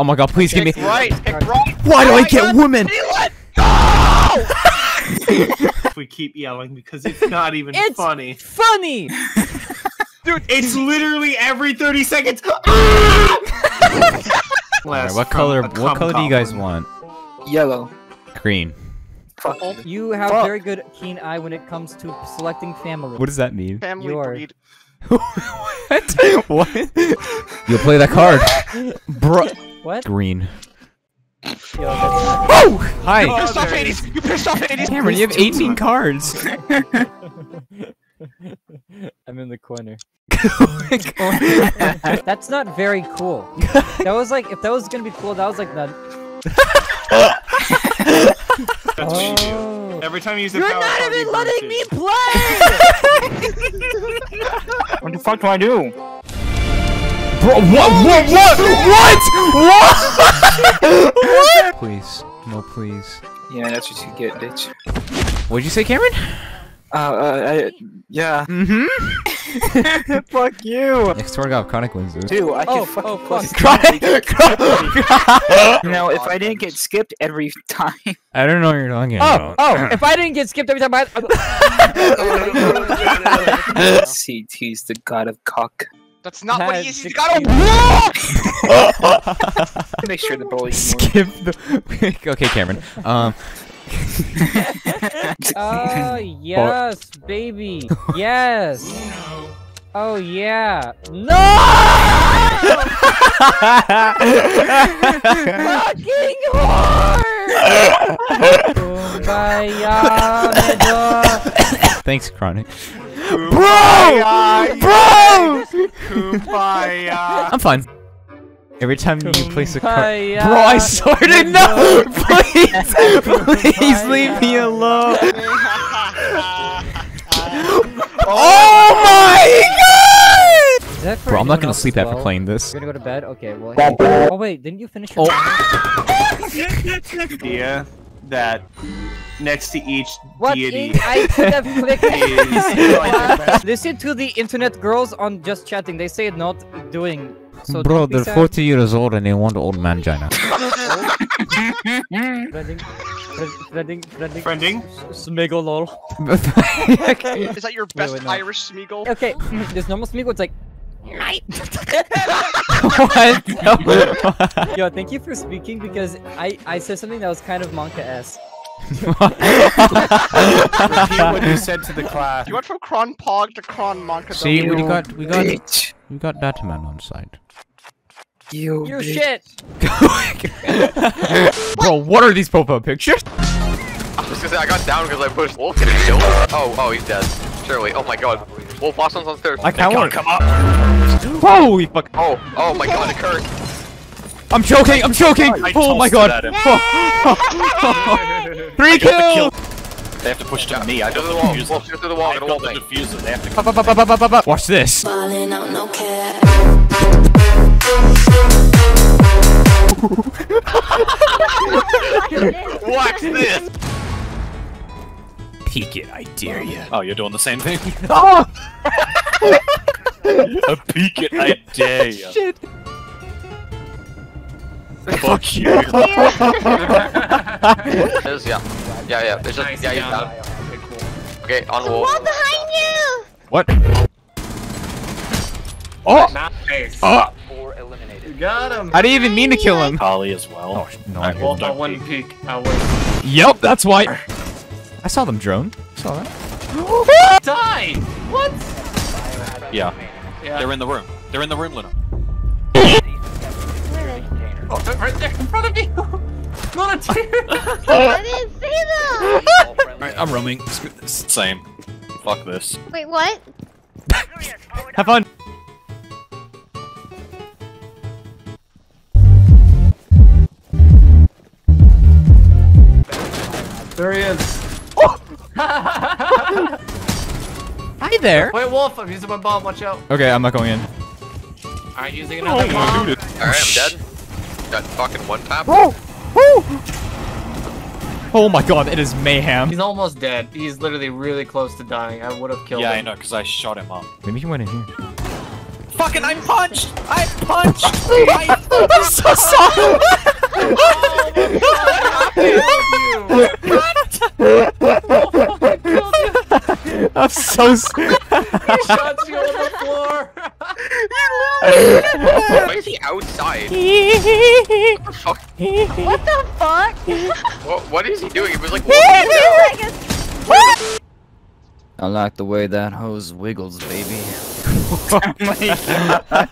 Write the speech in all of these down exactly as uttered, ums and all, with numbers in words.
Oh my god, please pick give me- right, pick right. Why do oh I get god, woman? No! We keep yelling because it's not even it's funny. It's funny! Dude, it's literally every thirty seconds! Right, what color What color do you guys want? Yellow. Green. Fuck. You have Fuck. very good keen eye when it comes to selecting family. What does that mean? Family You're... breed. What? What? You'll play that card. Bro. What? Green. Yo, oh! Hi! You pissed off Hades! You pissed off Hades! Cameron, you have eighteen cards! I'm in the corner. That's not very cool. That was like, if that was gonna be cool, that was like that. That's oh. what you do. Every time you use the You're power not card, even you letting it. me play! What the fuck do I do? Bro, what, what, what, what, what? What? Please, no, please. Yeah, that's what you get, bitch. What'd you say, Cameron? Uh, uh, I, yeah. Mm-hmm. Fuck you. I swear to God, Chronic wins this. Dude, I can oh, fucking oh, fuck. Chronic, Chronic. No, if I didn't get skipped every time. I don't know what you're talking about. Oh, oh, if I didn't get skipped every time, I. C T's the god of cock. That's not that what he is. He's got a wall. Make sure the bully. Skip the. Okay, Cameron. Um. Oh yes, baby. Yes. Oh yeah. No. Fucking whore. Thanks, Chronic. Bro! Bro! Kumbaya. I'm fine. Every time you place a card, bro, I started. No, please, please leave me alone. Oh my god! Bro, I'm not gonna sleep after playing this. You're gonna go to bed? Okay. Well. Oh wait, didn't you finish? Your oh. Yeah. That next to each what deity I could have clicked is listen to the internet girls on just chatting. They say not doing. So bro, they're forty years old and they want old man China. Friending, friending, friending, friending. Smeagol lol. Is that your best wait, wait, no. Irish Smeagol? Okay, this normal Smeagol. It's like. Night. What? No. Yo, thank you for speaking because I I said something that was kind of Monka-esque. Repeat what you said to the class. You went from Kron Pog to Kron Monka. See, we got we got bitch. we got that man on side. You, you shit. Bro, what are these pop-up pictures? I was gonna say I got down because I pushed Wolf. Oh, oh, he's dead. Surely. Oh my god. Wolf Blossom's on third. I can't want to come up. Holy fuck. Oh, oh my god, it hurt. I'm choking, I'm choking. I oh my god. Oh. Three kills. Kill. They have to push down me. I go through the wall. Wolf, go through the wall. I built the diffuser. They have to up, up, up, up, up, up. Watch this. Watch this. Peek it, I dare you. Oh, you're doing the same thing? Oh! A peek it, I dare you. Shit. Fuck you. It is, yeah. Yeah, yeah. It's just, yeah, you got it. Okay, cool. Okay, on wall. Wall behind you! What? Oh! Nice. Oh! You got him! I didn't even mean to kill him. Holly as well. Oh, no, I won't. I wouldn't peek. I wouldn't. Yep, that's why. I saw them drone. I saw that. Die! What? Yeah. yeah. They're in the room. They're in the room, Luna. Oh, they're right there in front of you! Luna, tear! I didn't see them! Alright, I'm roaming. Screw this. Same. Fuck this. Wait, what? Have fun! There he is. Hi there! Wait, Wolf, I'm using my bomb, watch out. Okay, I'm not going in. Alright, using another oh, bomb. Alright, I'm dead. Got fucking one tap. Whoa! Whoa! Oh my god, it is mayhem. He's almost dead. He's literally really close to dying. I would have killed yeah, him. Yeah, I know, because I shot him up. Maybe he went in here. Fucking, I'm punched! I'm punched! I, I'm so sorry! Oh my God, what? Oh, I'm so sorry. He shot you on the floor! Why is he outside? What the fuck? What the fuck? What, what is he doing? It was like, what? I like the way that hose wiggles, baby. Oh my God. Can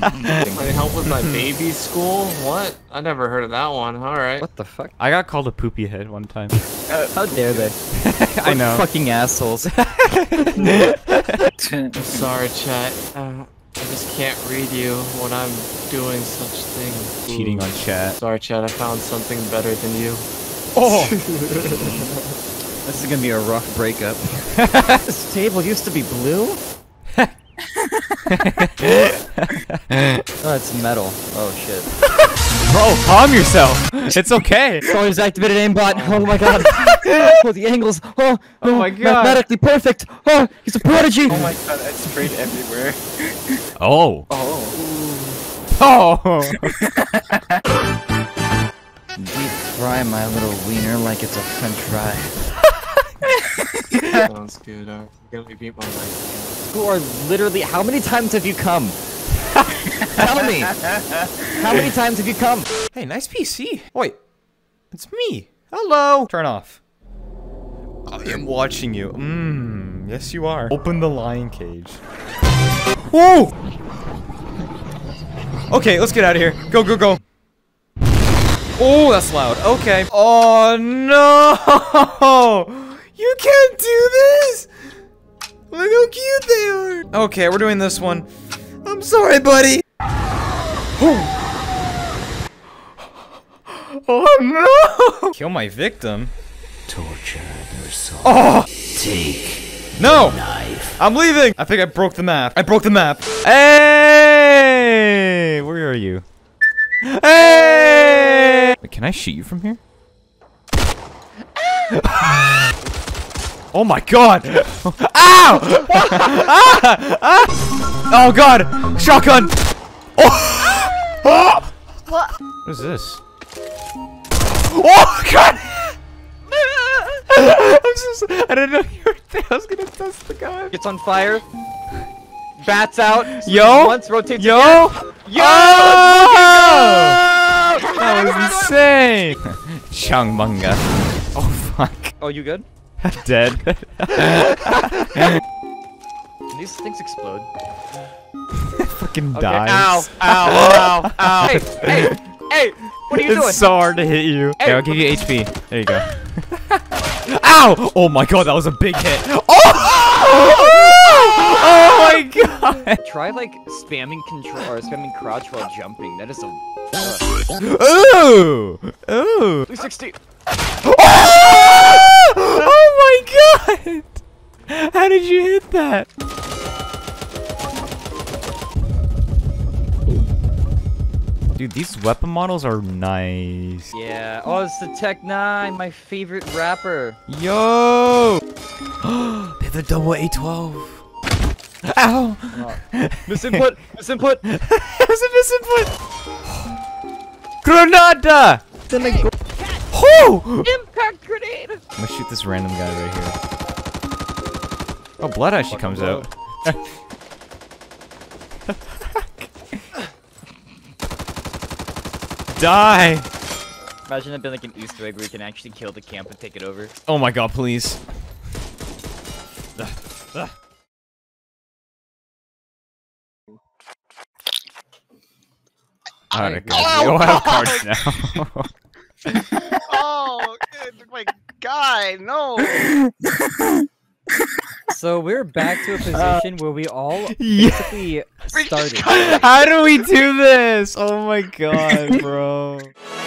I help with my baby school? What? I never heard of that one. All right. What the fuck? I got called a poopy head one time. Uh, How dare they? I know. Fucking assholes. I'm sorry, chat. Uh, I just can't read you when I'm doing such things. Cheating on chat. Sorry, chat. I found something better than you. Oh. This is gonna be a rough breakup. This table used to be blue? Oh, it's metal. Oh shit. Bro, calm yourself. It's okay. Sorry, it's activated aimbot. Oh my God. Oh, the angles. Oh, oh my God. Mathematically perfect. Oh, he's a prodigy. Oh my God, I sprayed everywhere. Oh. Oh. Oh. Deep fry my little wiener like it's a French fry. Sounds good. I'm gonna beat my life. You are literally. How many times have you come? Tell me. How many times have you come? Hey, nice P C. Wait, it's me. Hello. Turn off. I am watching you. Mmm. Yes, you are. Open the lion cage. Whoa. Okay, let's get out of here. Go, go, go. Oh, that's loud. Okay. Oh no. You can't do this! Look how cute they are! Okay, we're doing this one. I'm sorry, buddy! Oh, oh no! Kill my victim? Torture their soul. Oh! Take no! Knife. I'm leaving! I think I broke the map. I broke the map. Hey! Where are you? Hey! Wait, can I shoot you from here? Oh my God! Ow! Ah! Ah! Oh God! Shotgun! Oh! Oh! What? What is this? Oh God! I'm just, I didn't know you were there. I was gonna test the gun. It's on fire. Bats out. Yo! Once rotates. Yo! Again. Yo! Oh! Let's fucking go! That was insane. Changmunga. Oh fuck. Oh, you good? Dead. Can these things explode? Fucking dies. Ow! Ow! Ow! Ow! Hey! Hey! Hey! What are you it's doing? It's so hard to hit you. Hey. Okay, I'll give you H P. There you go. Ow! Oh my God, that was a big hit. Oh! Oh my God! Try like spamming control or spamming crouch while jumping. That is a. Ooh! Ooh! three sixty. Oh my God! How did you hit that? Dude, these weapon models are nice. Yeah. Oh, it's the Tech nine, my favorite rapper. Yo! They're the double A twelve. Ow! Oh. Misinput! Misinput! It was a misinput! Granada! Hey. Oh! Impact grenade! I'm gonna shoot this random guy right here. Oh, blood actually comes out. Die! Imagine it being like an Easter egg where you can actually kill the camp and take it over. Oh my God, please. Ugh. Ugh. I don't oh, have cards now. Oh my God, no! So we're back to a position uh, where we all basically yeah. started. How do we do this? Oh my God, bro.